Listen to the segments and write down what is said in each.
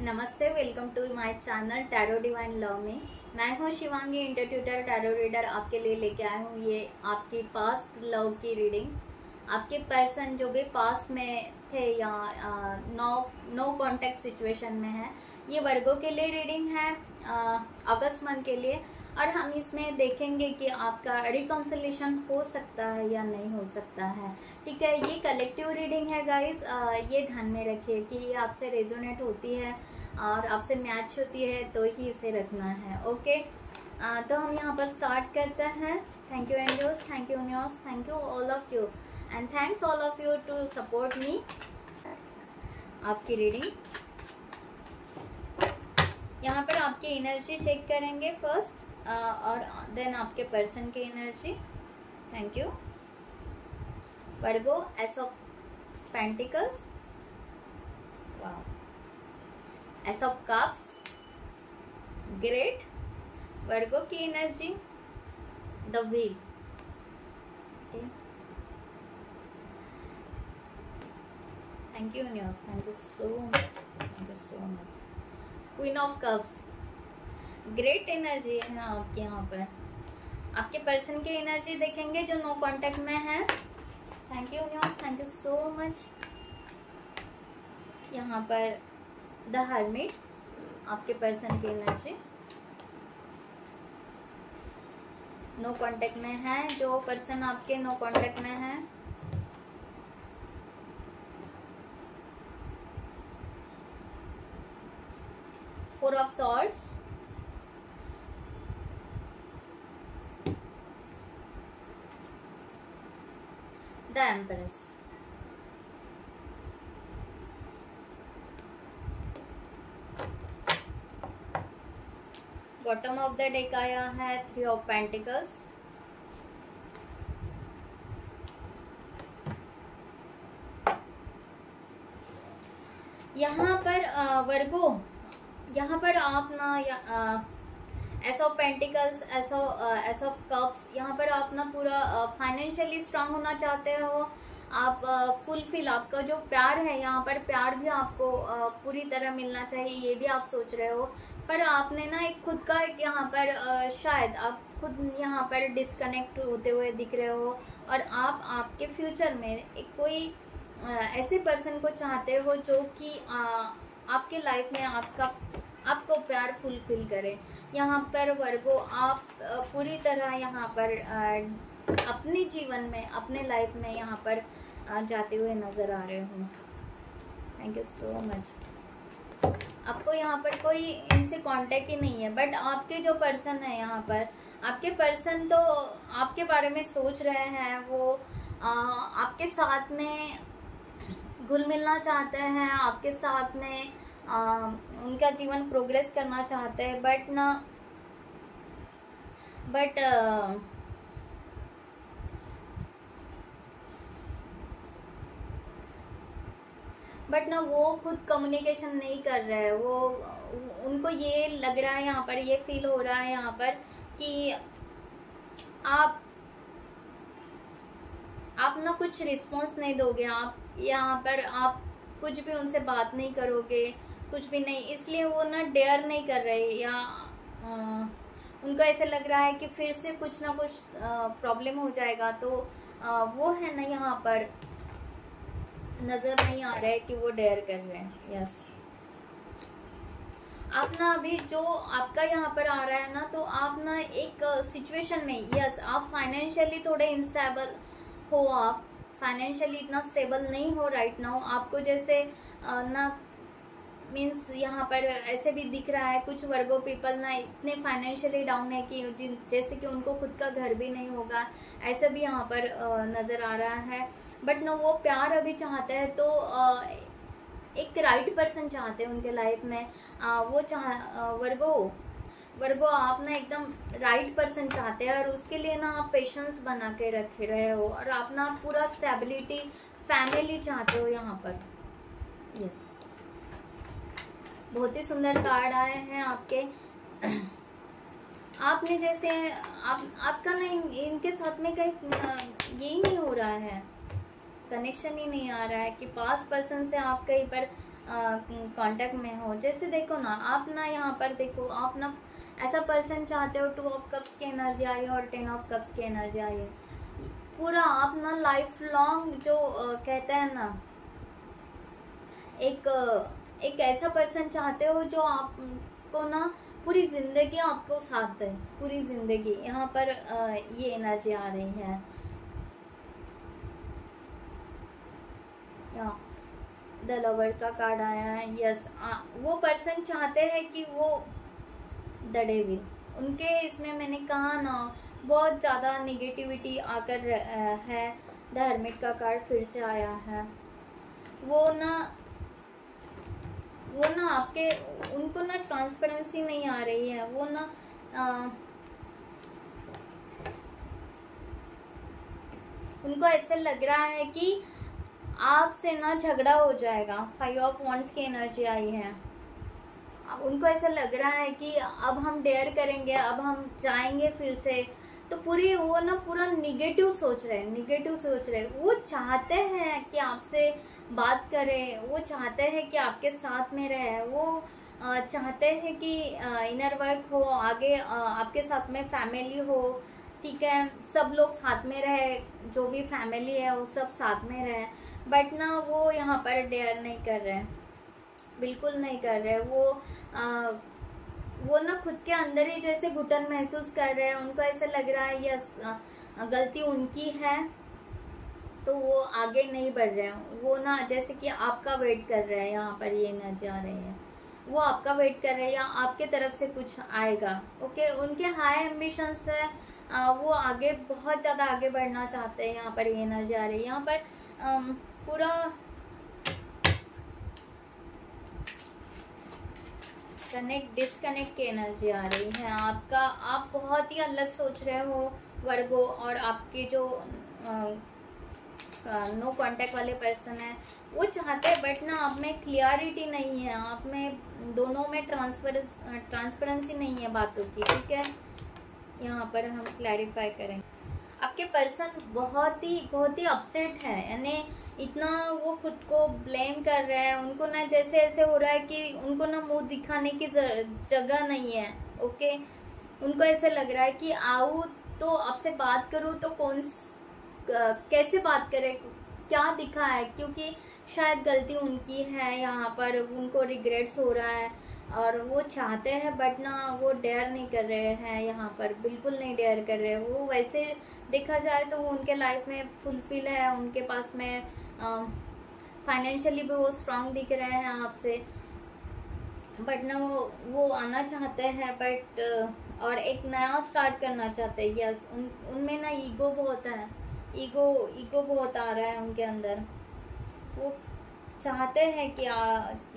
नमस्ते, welcome to my channel tarot divine love में। मैं हूं शिवांगी, इंटरट्यूटर टैरो रीडर। आपके लिए लेके आया हूं ये आपकी पास्ट लव की रीडिंग। आपके पर्सन जो भी पास्ट में थे या नो कॉन्टेक्ट सिचुएशन में है, ये वर्गो के लिए रीडिंग है अगस्त मंथ के लिए। और हम इसमें देखेंगे कि आपका रिकंसिलेशन हो सकता है या नहीं हो सकता है। ठीक है, ये कलेक्टिव रीडिंग है गाइस, ये ध्यान में रखिए कि ये आपसे रेजोनेट होती है और आपसे मैच होती है तो ही इसे रखना है। ओके, तो हम यहाँ पर स्टार्ट करते हैं। Thank you angels, thank you universe, thank you all of you and thanks all of you to support me. आपकी रीडिंग यहाँ पर आपकी एनर्जी चेक करेंगे फर्स्ट और देन आपके पर्सन की energy. Thank you. Virgo, ace of pentacles, ace of cups, great. Virgo की energy the wheel. Thank you news, thank you so much, thank you so much. Queen of cups, great energy है आपके यहाँ पर। आपके person की energy देखेंगे जो no contact में है। Thank you news, thank you so much. यहाँ पर द हर्मिट, आपके पर्सन की एनर्जी नो कांटेक्ट में है, जो पर्सन आपके नो कांटेक्ट में है। Four of swords, the empress. Bottom of the deck आया है थ्री ऑफ पेंटिकल्स, यहाँ पर वर्गो। यहाँ पर आप ना ace of pentacles, ace of cups, यहाँ पर आप ना पूरा फाइनेंशियली स्ट्रांग होना चाहते हो। आप फुलफिल, आपका जो प्यार है, यहाँ पर प्यार भी आपको पूरी तरह मिलना चाहिए, ये भी आप सोच रहे हो। पर आपने ना एक खुद का एक यहाँ पर शायद आप खुद यहाँ पर डिस्कनेक्ट होते हुए दिख रहे हो। और आप आपके फ्यूचर में एक कोई ऐसे पर्सन को चाहते हो जो कि आपके लाइफ में आपको प्यार फुलफिल करे। यहाँ पर वर्गो, आप पूरी तरह यहाँ पर अपने जीवन में, अपने लाइफ में यहाँ पर जाते हुए नज़र आ रहे हो। Thank you so much. आपको यहाँ पर कोई इनसे कांटेक्ट ही नहीं है, बट आपके जो पर्सन है यहाँ पर, आपके पर्सन तो आपके बारे में सोच रहे हैं। वो आपके साथ में घुल मिलना चाहते हैं, आपके साथ में उनका जीवन प्रोग्रेस करना चाहते हैं। बट ना वो खुद कम्युनिकेशन नहीं कर रहे हैं। वो उनको ये लग रहा है यहाँ पर, ये फील हो रहा है यहाँ पर कि आप ना कुछ रिस्पॉन्स नहीं दोगे। आप यहाँ पर आप कुछ भी उनसे बात नहीं करोगे, कुछ भी नहीं, इसलिए वो ना डेयर नहीं कर रहे। या उनको ऐसे लग रहा है कि फिर से कुछ ना कुछ प्रॉब्लम हो जाएगा। तो वो है ना यहाँ पर नज़र नहीं आ रहा है कि वो डेयर कर रहे हैं। यस, आप ना अभी जो आपका यहाँ पर आ रहा है ना, तो आप ना एक सिचुएशन में, यस, आप फाइनेंशियली थोड़े इंस्टेबल हो। आप फाइनेंशियली इतना स्टेबल नहीं हो राइट नाउ। आपको जैसे ना मीन्स यहाँ पर ऐसे भी दिख रहा है कुछ वर्गो पीपल ना इतने फाइनेंशियली डाउन है कि जैसे कि उनको खुद का घर भी नहीं होगा, ऐसा भी यहाँ पर नज़र आ रहा है। बट ना वो प्यार अभी चाहते हैं, तो एक राइट पर्सन चाहते हैं उनके लाइफ में। वर्गो आप ना एकदम राइट पर्सन चाहते हैं, और उसके लिए ना आप पेशेंस बना के रख रहे हो। और आप ना पूरा स्टेबिलिटी, फैमिली चाहते हो यहाँ पर। यस, बहुत ही सुंदर कार्ड आए हैं आपके। आपने जैसे आपका ना इनके साथ में कहीं यही नहीं हो रहा है, कनेक्शन ही नहीं आ रहा है कि पास्ट पर्सन से आप कहीं पर कांटेक्ट में हो। जैसे देखो ना, आप ना यहाँ पर देखो, आप ना ऐसा पर्सन चाहते हो, 2 ऑफ कप्स की एनर्जी आई और 10 ऑफ कप्स की एनर्जी आई है। पूरा आप ना लाइफ लॉन्ग जो कहते हैं ना, एक ऐसा पर्सन चाहते हो जो आपको ना पूरी जिंदगी आपको साथ दे, पूरी जिंदगी। यहाँ पर ये एनर्जी आ रही है। द लवर का कार्ड आया है। यस, वो पर्सन चाहते हैं कि वो डरे भी। उनके इसमें मैंने कहा ना बहुत ज़्यादा नेगेटिविटी आकर है। द हर्मिट का कार्ड फिर से आया है। वो ना आपके उनको ना ट्रांसपेरेंसी नहीं आ रही है। वो ना उनको ऐसे लग रहा है कि आपसे ना झगड़ा हो जाएगा। 5 ऑफ वॉन्ड्स की एनर्जी आई है। उनको ऐसा लग रहा है कि अब हम डेयर करेंगे, अब हम जाएंगे फिर से। तो पूरी वो ना पूरा निगेटिव सोच रहे। वो चाहते हैं कि आपसे बात करें, वो चाहते हैं कि आपके साथ में रहे, वो चाहते हैं कि इनर वर्क हो, आगे आपके साथ में फैमिली हो। ठीक है, सब लोग साथ में रहे, जो भी फैमिली है वो सब साथ में रहे। बट ना वो यहाँ पर डेयर नहीं कर रहे, बिल्कुल नहीं कर रहे। वो ना खुद के अंदर ही जैसे घुटन महसूस कर रहे हैं। उनको ऐसा लग रहा है यस गलती उनकी है, तो वो आगे नहीं बढ़ रहे हैं। वो ना जैसे कि आपका वेट कर रहे हैं। यहाँ पर ये एनर्जी आ रही है, वो आपका वेट कर रहे हैं या आपके तरफ से कुछ आएगा। ओके, उनके हाई एम्बिशंस है, वो आगे बहुत ज़्यादा आगे बढ़ना चाहते हैं। यहाँ पर ये एनर्जी आ रही है। यहाँ पर पूरा कनेक्ट डिसकनेक्ट की एनर्जी आ रही है। आपका आप बहुत ही अलग सोच रहे हो वर्गो, और आपके जो नो कांटेक्ट वाले पर्सन है वो चाहते हैं, बट ना आप में क्लियरिटी नहीं है, आप में दोनों में ट्रांसपेरेंसी नहीं है बातों की। ठीक है, यहाँ पर हम क्लैरिफाई करेंगे। आपके पर्सन बहुत ही अपसेट है, यानी इतना वो खुद को ब्लेम कर रहे हैं। उनको ना जैसे ऐसे हो रहा है कि उनको ना मुंह दिखाने की जगह नहीं है। ओके, उनको ऐसे लग रहा है कि आऊँ तो आपसे बात करूँ तो कैसे बात करें, क्या दिखा है, क्योंकि शायद गलती उनकी है। यहाँ पर उनको रिग्रेट्स हो रहा है और वो चाहते हैं, बट ना वो डेयर नहीं कर रहे हैं। यहाँ पर बिल्कुल नहीं डेयर कर रहे। वो वैसे देखा जाए तो वो उनके लाइफ में फुलफिल है, उनके पास में फाइनेंशियली भी वो स्ट्रांग दिख रहे हैं आपसे, बट ना वो आना चाहते हैं, बट और एक नया स्टार्ट करना चाहते हैं। यस, उनमें ना ईगो बहुत है, ईगो बहुत आ रहा है उनके अंदर। वो चाहते हैं कि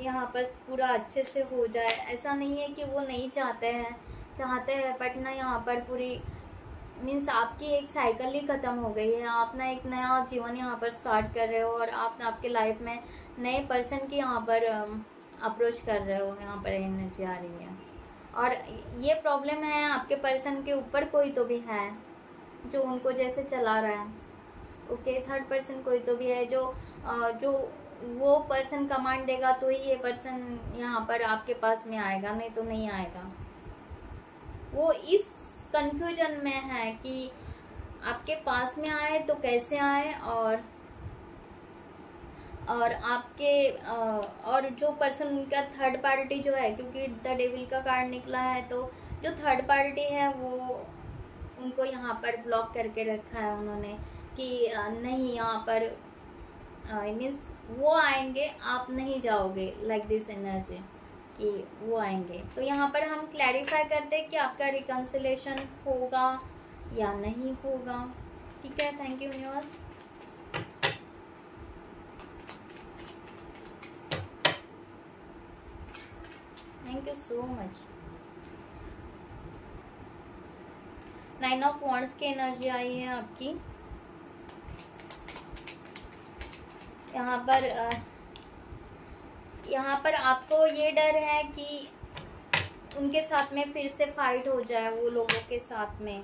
यहाँ पर पूरा अच्छे से हो जाए। ऐसा नहीं है कि वो नहीं चाहते हैं, बट ना यहाँ पर पूरी मीन्स आपकी एक साइकिल ही ख़त्म हो गई है। आप ना एक नया जीवन यहाँ पर स्टार्ट कर रहे हो, और आप ना आपके लाइफ में नए पर्सन की यहाँ पर अप्रोच कर रहे हो। यहाँ पर एनर्जी आ रही है, और ये प्रॉब्लम है आपके पर्सन के ऊपर कोई तो भी है जो उनको जैसे चला रहा है। ओके, थर्ड पर्सन कोई तो भी है जो वो पर्सन कमांड देगा तो ही ये पर्सन यहाँ पर आपके पास में आएगा, नहीं तो नहीं आएगा। वो इस कंफ्यूजन में है कि आपके पास में आए तो कैसे आए, और आपके और जो पर्सन उनका थर्ड पार्टी जो है, क्योंकि द डेविल का कार्ड निकला है, तो जो थर्ड पार्टी है वो उनको यहाँ पर ब्लॉक करके रखा है उन्होंने कि नहीं, यहाँ पर मीन्स वो आएंगे, आप नहीं जाओगे। लाइक दिस एनर्जी कि वो आएंगे। तो यहाँ पर हम क्लैरिफाई करते हैं कि आपका रिकन्सिलेशन होगा या नहीं होगा। ठीक है, thank you universe. Thank you so much. 9 of wands की एनर्जी आई है आपकी। यहाँ पर आपको ये डर है कि उनके साथ में फिर से फाइट हो जाए, वो लोगों के साथ में।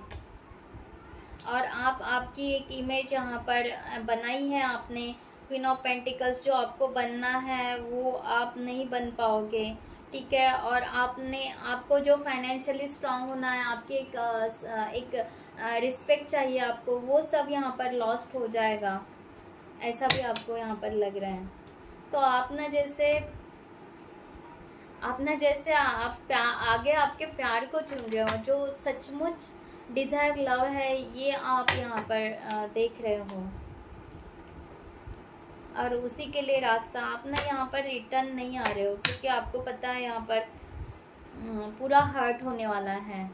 और आपकी एक इमेज यहाँ पर बनाई है आपने, क्वीन ऑफ पेंटिकल्स जो आपको बनना है वो आप नहीं बन पाओगे, ठीक है। और आपको जो फाइनेंशियली स्ट्रांग होना है, आपकी एक रिस्पेक्ट चाहिए आपको, वो सब यहाँ पर लॉस्ट हो जाएगा, ऐसा भी आपको यहाँ पर लग रहा है। तो आप ना जैसे आप आगे आपके प्यार को चुन रहे हो, जो सचमुच डिजायर लव है, ये आप यहाँ पर देख रहे हो और उसी के लिए रास्ता आप ना यहाँ पर रिटर्न नहीं आ रहे हो, क्योंकि आपको पता है यहाँ पर पूरा हर्ट होने वाला है।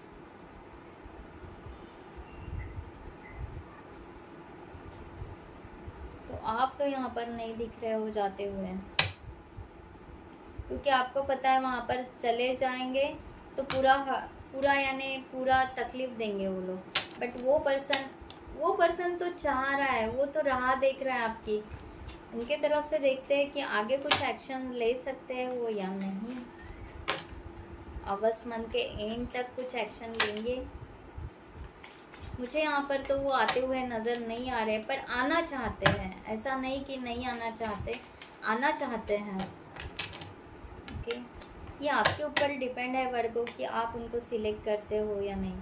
तो आप तो यहाँ पर नहीं दिख रहे हो जाते हुए, क्योंकि आपको पता है वहाँ पर चले जाएंगे तो पूरा यानी पूरा तकलीफ देंगे वो लोग। बट वो पर्सन तो चाह रहा है, वो तो राह देख रहा है आपकी, उनके तरफ से देखते हैं कि आगे कुछ एक्शन ले सकते हैं वो या नहीं। अगस्त मंथ के एंड तक कुछ एक्शन लेंगे। मुझे यहाँ पर तो वो आते हुए नज़र नहीं आ रहे, पर आना चाहते हैं, ऐसा नहीं कि नहीं आना चाहते, आना चाहते हैं। ओके, ये आपके ऊपर डिपेंड है वर्गो कि आप उनको सिलेक्ट करते हो या नहीं।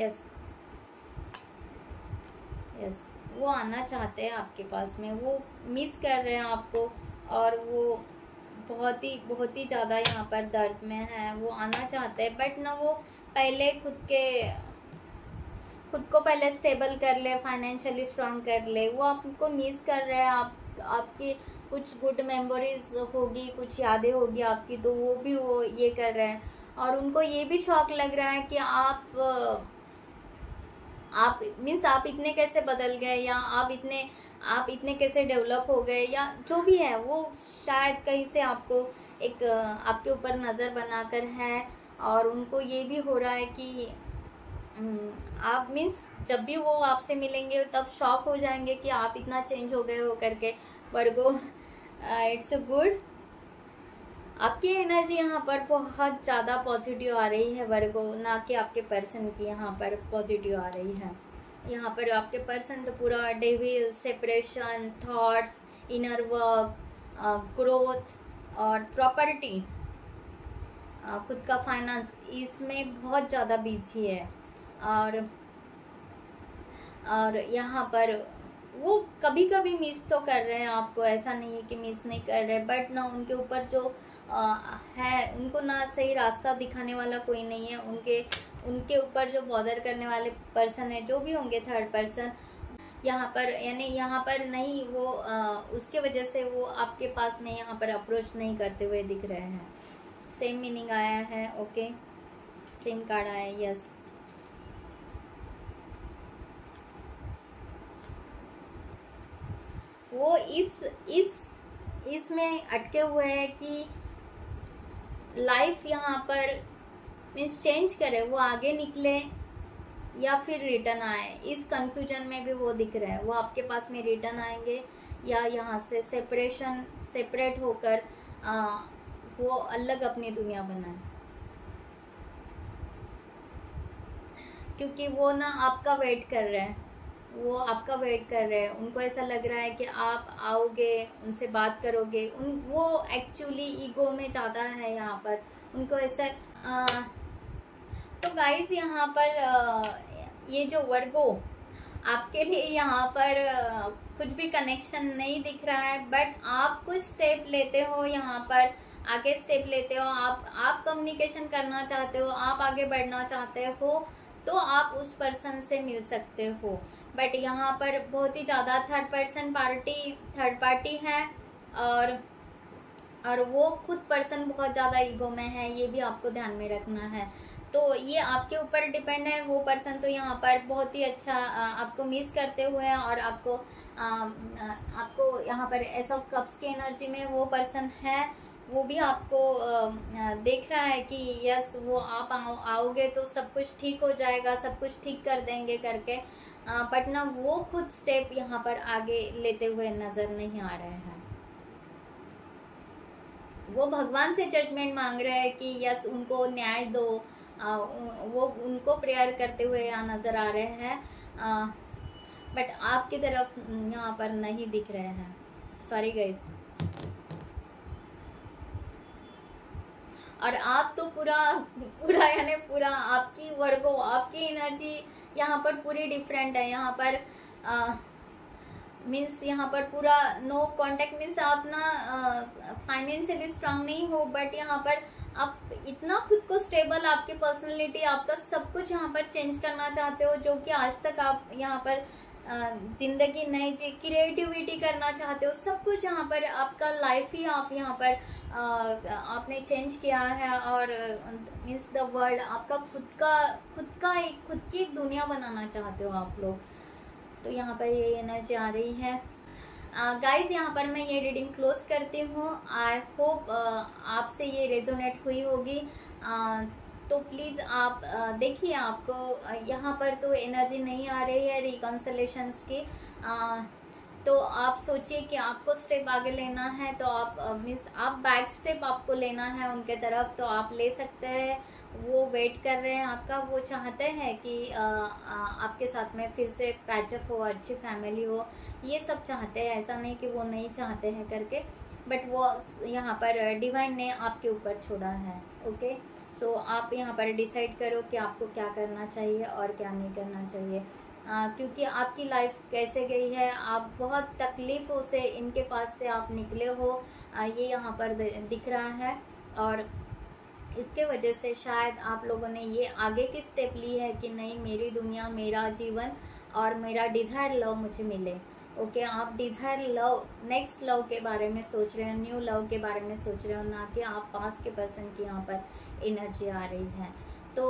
यस, वो आना चाहते हैं आपके पास में, वो मिस कर रहे हैं आपको और वो बहुत ही ज़्यादा यहाँ पर दर्द में है। वो आना चाहते हैं बट ना वो पहले खुद को पहले स्टेबल कर ले, फाइनेंशियली स्ट्रांग कर ले। वो आपको मिस कर रहे हैं, आपकी कुछ गुड मेमोरीज होगी, कुछ यादें होगी आपकी, तो वो ये कर रहे हैं। और उनको ये भी शौक लग रहा है कि आप मीन्स आप इतने कैसे बदल गए, या आप इतने कैसे डेवलप हो गए, या जो भी है। वो शायद कहीं से आपको एक आपके ऊपर नज़र बनाकर है, और उनको ये भी हो रहा है कि आप मीन्स जब भी वो आपसे मिलेंगे तब शॉक हो जाएंगे कि आप इतना चेंज हो गए हो करके। वर्गो, इट्स गुड, आपकी एनर्जी यहाँ पर बहुत ज़्यादा पॉजिटिव आ रही है वर्गो, ना कि आपके पर्सन की यहाँ पर पॉजिटिव आ रही है। यहाँ पर आपके पर्सन तो पूरा devil, separation, thoughts, inner work, growth और प्रॉपर्टी, खुद का फाइनेंस, इसमें बहुत ज़्यादा बिजी है। और यहाँ पर वो कभी कभी मिस तो कर रहे हैं आपको, ऐसा नहीं है कि मिस नहीं कर रहे, बट ना उनके ऊपर जो है, उनको ना सही रास्ता दिखाने वाला कोई नहीं है। उनके ऊपर जो बॉदर करने वाले पर्सन है, जो भी होंगे थर्ड पर्सन यहाँ पर, यानी यहाँ पर नहीं, वो उसके वजह से वो आपके पास में यहाँ पर अप्रोच नहीं करते हुए दिख रहे हैं। सेम मीनिंग आया है, ओके, सेम कार्ड आया है, यस। वो इसमें अटके हुए हैं कि लाइफ यहाँ पर मीन्स चेंज करे, वो आगे निकले या फिर रिटर्न आए, इस कन्फ्यूजन में भी वो दिख रहे हैं। वो आपके पास में रिटर्न आएंगे या यहाँ से सेपरेट होकर वो अलग अपनी दुनिया बनाए, क्योंकि वो ना आपका वेट कर रहे हैं। उनको ऐसा लग रहा है कि आप आओगे, उनसे बात करोगे। वो एक्चुअली ईगो में ज़्यादा है यहाँ पर, उनको ऐसा। तो गाइज यहाँ पर ये जो वर्गो आपके लिए यहाँ पर कुछ भी कनेक्शन नहीं दिख रहा है, बट आप कुछ स्टेप लेते हो, यहाँ पर आगे स्टेप लेते हो, आप कम्युनिकेशन करना चाहते हो, आप आगे बढ़ना चाहते हो, तो आप उस पर्सन से मिल सकते हो। बट यहाँ पर बहुत ही ज़्यादा थर्ड पार्टी है, और वो खुद पर्सन बहुत ज़्यादा ईगो में है, ये भी आपको ध्यान में रखना है। तो ये आपके ऊपर डिपेंड है। वो पर्सन तो यहाँ पर बहुत ही अच्छा आपको मिस करते हुए हैं, और आपको यहाँ पर एस ऑफ कप्स की एनर्जी में वो पर्सन है, वो भी आपको देख रहा है कि यस, वो आप आओगे तो सब कुछ ठीक हो जाएगा, सब कुछ ठीक कर देंगे करके। बट ना वो खुद स्टेप यहाँ पर आगे लेते हुए नजर नहीं आ रहे हैं। वो भगवान से जजमेंट मांग रहे हैं कि यस, उनको न्याय दो। वो उनको प्रेयर करते हुए यहाँ नजर आ रहे हैं। बट आपकी तरफ यहाँ पर नहीं दिख रहे हैं। सॉरी गाइस, और आप तो पूरा यानी पूरा आपकी वर्गो, आपकी एनर्जी यहाँ पर पूरी डिफरेंट है। यहाँ पर मीन्स यहाँ पर पूरा नो कांटेक्ट, मीन्स आप ना फाइनेंशियली स्ट्रांग नहीं हो, बट यहाँ पर आप इतना खुद को स्टेबल, आपकी पर्सनैलिटी, आपका सब कुछ यहाँ पर चेंज करना चाहते हो, जो कि आज तक आप यहाँ पर जिंदगी नई जी, क्रिएटिविटी करना चाहते हो, सब कुछ यहाँ पर आपका लाइफ ही आप यहाँ पर आपने चेंज किया है। और मीन्स द वर्ल्ड, आपका खुद की एक दुनिया बनाना चाहते हो आप लोग। तो यहाँ पर ये एनर्जी आ रही है। गाइज यहाँ पर मैं ये रीडिंग क्लोज करती हूँ। आई होप आपसे ये रेजोनेट हुई होगी। तो प्लीज़ आप देखिए, आपको यहाँ पर तो एनर्जी नहीं आ रही है रिकन्सिलेशंस की। तो आप सोचिए कि आपको स्टेप आगे लेना है, तो आप मीन्स आप बैक स्टेप आपको लेना है उनके तरफ, तो आप ले सकते हैं। वो वेट कर रहे हैं आपका, वो चाहते हैं कि आपके साथ में फिर से पैचअप हो, अच्छी फैमिली हो, ये सब चाहते हैं। ऐसा नहीं कि वो नहीं चाहते हैं करके, बट वो यहाँ पर डिवाइन ने आपके ऊपर छोड़ा है। ओके, सो आप यहाँ पर डिसाइड करो कि आपको क्या करना चाहिए और क्या नहीं करना चाहिए, क्योंकि आपकी लाइफ कैसे गई है, आप बहुत तकलीफ़ों से इनके पास से आप निकले हो, ये यहाँ पर दिख रहा है। और इसके वजह से शायद आप लोगों ने ये आगे की स्टेप ली है कि नहीं, मेरी दुनिया, मेरा जीवन और मेरा डिज़ायर लव मुझे मिले। ओके, आप डिज़ायर लव, नेक्स्ट लव के बारे में सोच रहे हो, न्यू लव के बारे में सोच रहे हो, ना कि आप पास के पर्सन की यहाँ पर एनर्जी आ रही है। तो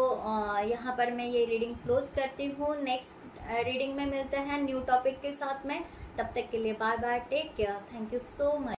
यहाँ पर मैं ये रीडिंग क्लोज करती हूँ। नेक्स्ट रीडिंग में मिलते हैं न्यू टॉपिक के साथ में। तब तक के लिए bye bye, take care, thank you so much.